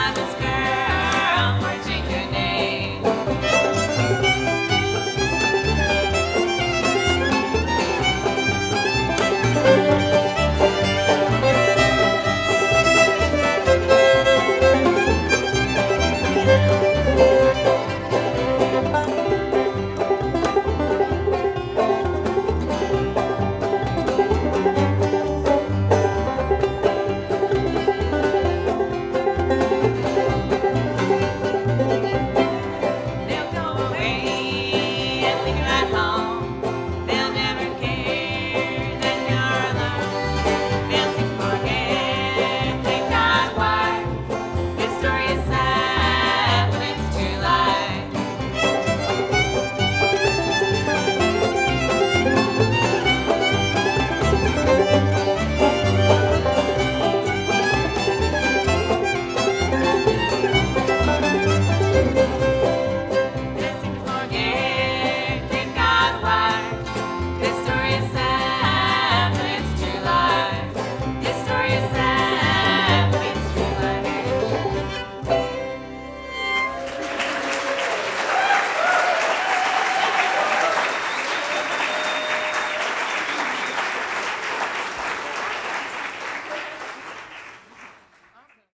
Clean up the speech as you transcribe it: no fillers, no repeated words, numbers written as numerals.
I was